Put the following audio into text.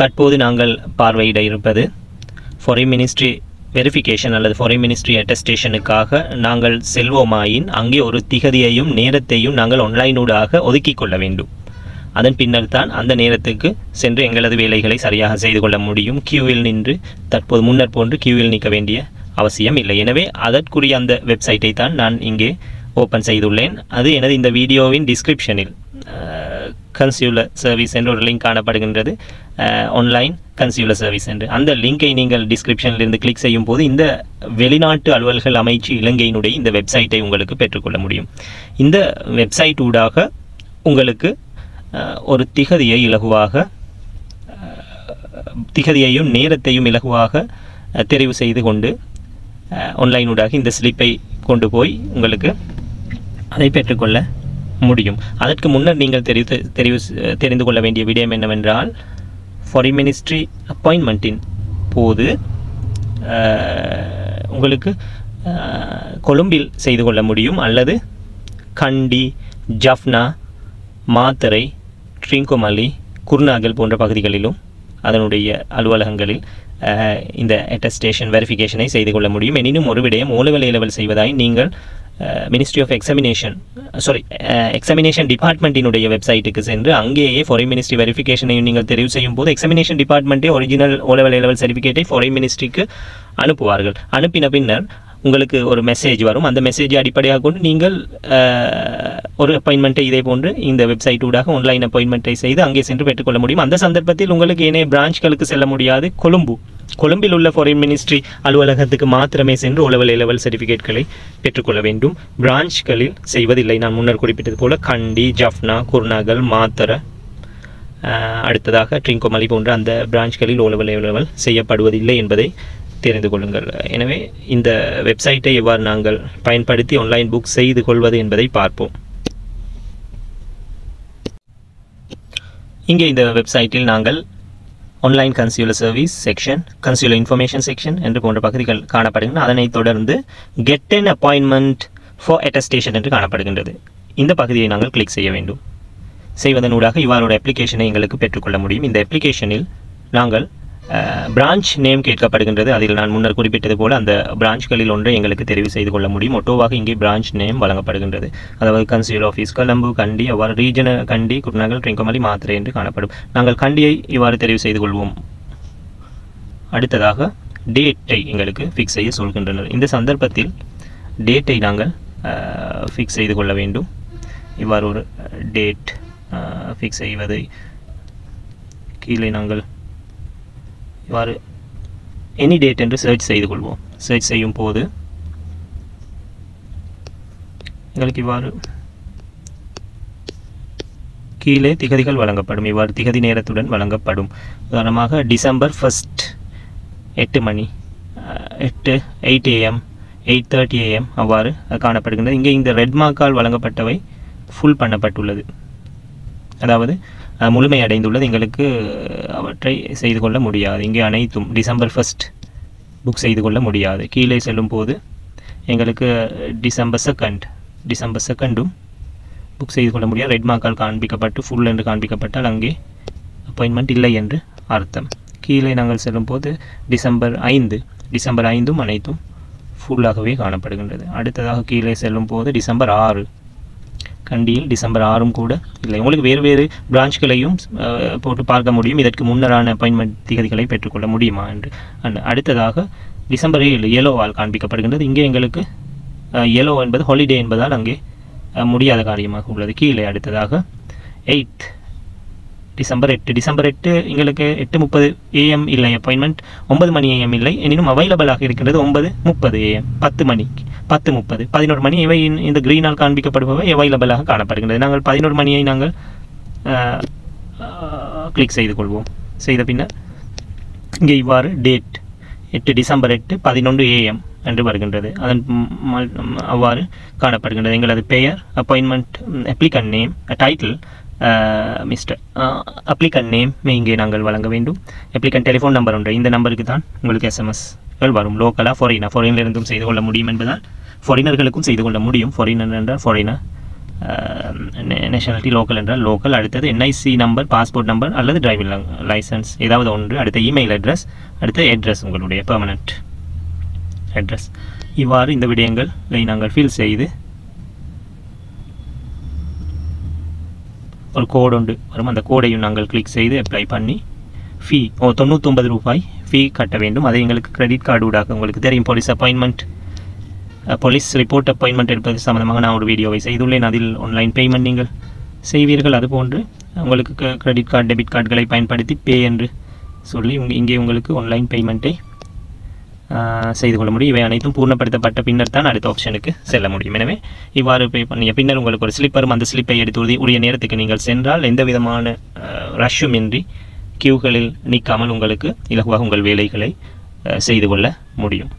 தற்போது நாங்கள் பார்வையிட இருப்பது ஃபாரின் மினிஸ்ட்ரி வெரிஃபிகேஷன் அல்லது ஃபாரின் மினிஸ்ட்ரி அட்டஸ்டேஷனுக்காக நாங்கள் செல்வோமாயின் அங்கே ஒரு திகதியையும் நேரத்தையும் நாங்கள் ஆன்லைனூடாக ஒதுக்கி கொள்ள வேண்டும். அதன் பின்னர் தான் அந்த நேரத்துக்கு சென்று எங்களது வேலைகளை சரியாக செய்து கொள்ள முடியும். கியூவில் நின்று தற்போது முன்னர் போன்று கியூவில் நிற்க வேண்டிய அவசியம் இல்லை. எனவே அதற்குரிய அந்த வெப்சைட்டை தான் நான் இங்கே ஓப்பன் செய்துள்ளேன். அது எனது இந்த வீடியோவின் டிஸ்கிரிப்ஷனில் கன்சியூலர் சர்வீஸ் என்று ஒரு லிங்க் காணப்படுகின்றது, ஆன்லைன் கன்சியூலர் சர்வீஸ் என்று. அந்த லிங்கை நீங்கள் டிஸ்கிரிப்ஷனிலிருந்து கிளிக் செய்யும் போது இந்த வெளிநாட்டு அலுவல்கள் அமைச்சு இலங்கையினுடைய இந்த வெப்சைட்டை உங்களுக்கு பெற்றுக்கொள்ள முடியும். இந்த வெப்சைட் ஊடாக உங்களுக்கு ஒரு திகதியை இலகுவாக திகதியையும் நேரத்தையும் இலகுவாக தெரிவு செய்து கொண்டு ஆன்லைனூடாக இந்த ஸ்லிப்பை கொண்டு போய் உங்களுக்கு அதை பெற்றுக்கொள்ள முடியும். அதற்கு முன்னர் நீங்கள் தெரிந்து கொள்ள வேண்டிய விடயம் என்னவென்றால், ஃபாரின் மினிஸ்ட்ரி அப்பாயின்மெண்ட்டின் போது உங்களுக்கு கொழும்பில் செய்து கொள்ள முடியும் அல்லது கண்டி, ஜஃப்னா, மாத்தரை, ட்ரிங்கோமலி, குர்நாகல் போன்ற பகுதிகளிலும் அதனுடைய அலுவலகங்களில் இந்த அட்டஸ்டேஷன் வெரிஃபிகேஷனை செய்து கொள்ள முடியும். எனினும் ஒரு விடயம், ஓலவல் ஏலவல் செய்வதாய் நீங்கள் மினிஸ்ட்ரி ஆஃப் எக்ஸாமினேஷன் எக்ஸாமினேஷன் டிபார்ட்மெண்ட்டினுடைய வெப்சைட்டுக்கு சென்று அங்கேயே ஃபாரின் மினிஸ்ட்ரி வெரிஃபிகேஷனையும் நீங்கள் தெரிவு செய்யும் போது எக்ஸாமினேஷன் டிபார்ட்மெண்ட்டே ஒரிஜினல் ஓலவல் ஏலவல் சர்டிஃபிகேட்டை ஃபாரின் மினிஸ்ட்ரிக்கு அனுப்புவார்கள். அனுப்பின பின்னர் உங்களுக்கு ஒரு மெசேஜ் வரும். அந்த மெசேஜை அடிப்படையாக கொண்டு நீங்கள் ஒரு அப்பாயின்மெண்ட்டை இதே போன்று இந்த வெப்சைட் ஊடாக ஆன்லைன் அப்பாயின்மெண்ட்டை செய்து அங்கே சென்று பெற்றுக்கொள்ள முடியும். அந்த சந்தர்ப்பத்தில் உங்களுக்கு ஏனைய பிரான்ச்களுக்கு செல்ல முடியாது. கொழும்பில் உள்ள ஃபாரின் மினிஸ்ட்ரி அலுவலகத்துக்கு மாத்திரமே சென்று ஓலவல் ஏலவல் சர்டிஃபிகேட்களை பெற்றுக்கொள்ள வேண்டும். பிரான்ச்களில் செய்வதில்லை. நான் முன்னர் குறிப்பிட்டது போல கண்டி, ஜஃப்னா, குர்நாகல், மாத்தரை, அடுத்ததாக ட்ரிங்கோமலி போன்ற அந்த பிரான்ச்களில் ஓலவல் ஏலவல் செய்யப்படுவதில்லை என்பதை தெரிந்து கொள்ளுங்கள். எனவே இந்த வெப்சைட்டை எவ்வாறு நாங்கள் பயன்படுத்தி ஆன்லைன் புக் செய்து கொள்வது என்பதை பார்ப்போம். இங்கே இந்த வெப்சைட்டில் நாங்கள் online consular service section, consular information section என்று போன்ற பகுதிகள் காணப்படுகின்றன. அதனைத் தொடர்ந்து get an appointment for attestation என்று காணப்படுகின்றது. இந்த பகுதியை நாங்கள் கிளிக் செய்ய வேண்டும். செய்வதன் ஊடாக இவ்வாறு ஒரு அப்ளிகேஷனை எங்களுக்கு பெற்றுக்கொள்ள முடியும். இந்த அப்ளிகேஷனில் நாங்கள் பிரான்ச் நேம் கேட்கப்படுகின்றது. அதில் நான் முன்னர் குறிப்பிட்டது போல் அந்த பிரான்ச்களில் ஒன்றை எங்களுக்கு தெரிவு செய்து கொள்ள முடியும். ஒட்டோவாக இங்கே பிரான்ச் நேம் வழங்கப்படுகின்றது. அதாவது கன்சியூலர் ஆஃபீஸ் கொலம்பு, கண்டி, அவ்வாறு ரீஜனல் கண்டி, குர்நாகல், ட்ரிங்கோமலி, மாத்திரை என்று காணப்படும். நாங்கள் கண்டியை இவ்வாறு தெரிவு செய்து கொள்வோம். அடுத்ததாக டேட்டை எங்களுக்கு ஃபிக்ஸ் செய்ய சொல்கின்றனர். இந்த சந்தர்ப்பத்தில் டேட்டை நாங்கள் ஃபிக்ஸ் செய்து கொள்ள வேண்டும். இவ்வாறு ஒரு டேட் ஃபிக்ஸ் செய்வதை கீழே நாங்கள் இவ்வாறு எனி டேட் என்று சர்ச் செய்து கொள்வோம். சர்ச் செய்யும் போது எங்களுக்கு இவ்வாறு கீழே திகதிகள் வழங்கப்படும். இவ்வாறு திகதி நேரத்துடன் வழங்கப்படும். உதாரணமாக டிசம்பர் 1 8 AM 8:30 AM அவ்வாறு காணப்படுகின்றது. இங்கே இந்த ரெட் மார்க்கால் வழங்கப்பட்டவை ஃபுல் பண்ணப்பட்டுள்ளது, அதாவது முழுமையடைந்துள்ளது. எங்களுக்கு அவற்றை செய்து கொள்ள முடியாது. இங்கே அனைத்தும் டிசம்பர் 1 புக் செய்து கொள்ள முடியாது. கீழே செல்லும் போது எங்களுக்கு டிசம்பர் 2 புக் செய்து கொள்ள முடியாது. ரெட் மார்க்கால் காண்பிக்கப்பட்டு ஃபுல் என்று காண்பிக்கப்பட்டால் அங்கே அப்பாயின்மெண்ட் இல்லை என்று அர்த்தம். கீழே நாங்கள் செல்லும் போது டிசம்பர் 5 அனைத்தும் ஃபுல்லாகவே காணப்படுகின்றது. அடுத்ததாக கீழே செல்லும் போது டிசம்பர் 6 கண்டியில் டிசம்பர் 6 கூட இல்லை. உங்களுக்கு வேறு வேறு பிரான்ச்களையும் போட்டு பார்க்க முடியும், இதற்கு முன்னரான அப்பாயின்மெண்ட் திகதிகளை பெற்றுக்கொள்ள முடியுமா என்று. அடுத்ததாக டிசம்பர் 7 எல்லோவால் காண்பிக்கப்படுகின்றது. இங்கே எங்களுக்கு எல்லோ என்பது ஹாலிடே என்பதால் அங்கே முடியாத காரியமாக உள்ளது. கீழே அடுத்ததாக டிசம்பர் 8 எங்களுக்கு 8:30 AM இல்லை. அப்பாயின்மெண்ட் 9 AM இல்லை. எனினும் அவைலபிளாக இருக்கின்றது 9:30 AM, 10 மணி, 10:30, 11 மணி இவை இந்த கிரீனால் காண்பிக்கப்படுபவை அவைலபிளாக காணப்படுகின்றது. நாங்கள் 11 மணியை நாங்கள் கிளிக் செய்து கொள்வோம். செய்த பின்னர் இங்கே இவ்வாறு டேட் டிசம்பர் 8 11 AM என்று வருகின்றது. அதன் அவ்வாறு காணப்படுகின்றது. எங்களது பெயர், appointment applicant name, title mister applicant name இங்கே நாங்கள் வழங்க வேண்டும். அப்ளிகன் டெலிஃபோன் நம்பர் ஒன்று, இந்த நம்பருக்கு தான் உங்களுக்கு எஸ்எம்எஸ்கள் வரும். லோக்கலாக ஃபாரினர்லேருந்தும் செய்து கொள்ள முடியும் என்பதால் ஃபாரினர்களுக்கும் செய்து கொள்ள முடியும். ஃபாரினர் என்றால் ஃபாரினர் nationality local என்றால் local, அடுத்தது NIC number, passport number அல்லது driving license ஏதாவது ஒன்று, அடுத்த email address, அடுத்த address உங்களுடைய permanent address. இவ்வாறு இந்த விடயங்களை நாங்கள் ஃபில் செய்து ஒரு கோட் உண்டு வரும், அந்த கோடையும் நாங்கள் கிளிக் செய்து அப்ளை பண்ணி ஃபீ ₹99 ஃபீ கட்ட வேண்டும். அதை எங்களுக்கு கிரெடிட் கார்டு ஊடாக உங்களுக்கு தெரியும் police appointment police report appointment எடுப்பது சம்மந்தமாக நான் ஒரு வீடியோவை செய்துள்ளேன். அதில் ஆன்லைன் பேமெண்ட் நீங்கள் செய்வீர்கள். அதுபோன்று உங்களுக்கு கிரெடிட் கார்டு டெபிட் கார்டுகளை பயன்படுத்தி பே என்று சொல்லி இங்கே உங்களுக்கு ஆன்லைன் பேமெண்ட்டை செய்து கொள்ள முடியும். இவை அனைத்தும் பூர்ணப்படுத்தப்பட்ட பின்னர் தான் அடுத்த ஆப்ஷனுக்கு செல்ல முடியும். எனவே இவ்வாறு பே பண்ணிய பின்னர் உங்களுக்கு ஒரு ஸ்லிப் வரும். அந்த ஸ்லிப்பை எடுத்து உரிய நேரத்துக்கு நீங்கள் சென்றால் எந்த விதமான ரஷ்யுமின்றி கியூகளில் நிற்காமல் உங்களுக்கு இலகுவாக உங்கள் வேலைகளை செய்து கொள்ள முடியும்.